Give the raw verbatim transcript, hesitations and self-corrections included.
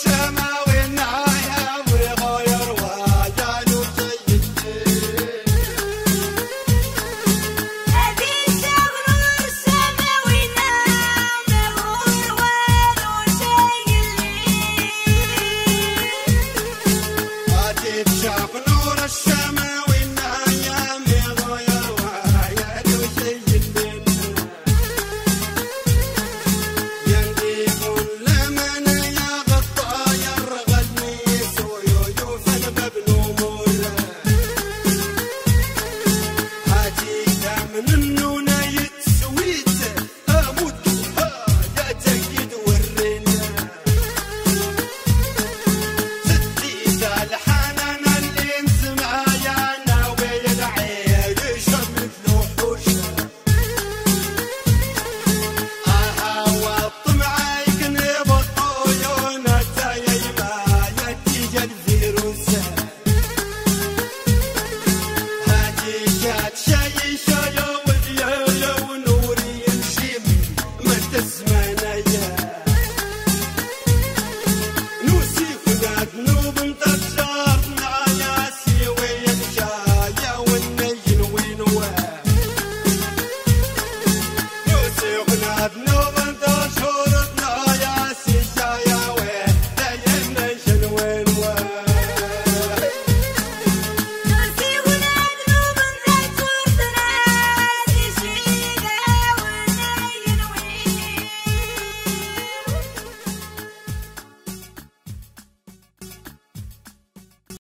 Shama.